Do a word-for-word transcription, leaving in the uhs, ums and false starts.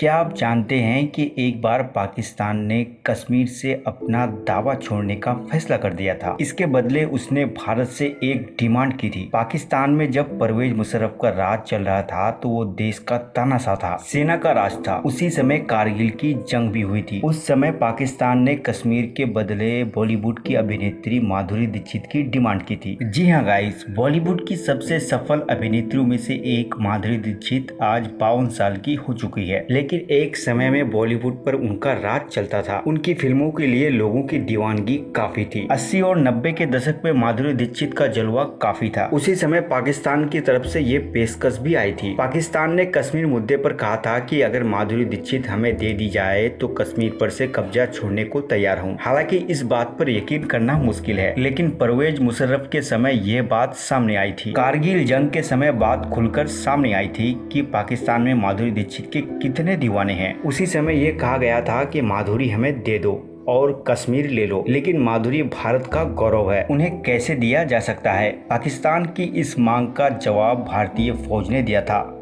क्या आप जानते हैं कि एक बार पाकिस्तान ने कश्मीर से अपना दावा छोड़ने का फैसला कर दिया था। इसके बदले उसने भारत से एक डिमांड की थी। पाकिस्तान में जब परवेज मुशर्रफ का राज चल रहा था तो वो देश का तानाशाह था, सेना का राज था। उसी समय कारगिल की जंग भी हुई थी। उस समय पाकिस्तान ने कश्मीर के बदले बॉलीवुड की अभिनेत्री माधुरी दीक्षित की डिमांड की थी। जी हाँ गाइस, बॉलीवुड की सबसे सफल अभिनेत्रियों में से एक माधुरी दीक्षित आज बावन साल की हो चुकी है, लेकिन एक समय में बॉलीवुड पर उनका राज चलता था। उनकी फिल्मों के लिए लोगों की दीवानगी काफी थी। अस्सी और नब्बे के दशक में माधुरी दीक्षित का जलवा काफी था। उसी समय पाकिस्तान की तरफ से ये पेशकश भी आई थी। पाकिस्तान ने कश्मीर मुद्दे पर कहा था कि अगर माधुरी दीक्षित हमें दे दी जाए तो कश्मीर पर से कब्जा छोड़ने को तैयार हूँ। हालांकि इस बात पर यकीन करना मुश्किल है, लेकिन परवेज मुशर्रफ के समय ये बात सामने आई थी। कारगिल जंग के समय बात खुलकर सामने आई थी कि पाकिस्तान में माधुरी दीक्षित के कितने दीवाने हैं। उसी समय ये कहा गया था कि माधुरी हमें दे दो और कश्मीर ले लो, लेकिन माधुरी भारत का गौरव है, उन्हें कैसे दिया जा सकता है। पाकिस्तान की इस मांग का जवाब भारतीय फौज ने दिया था।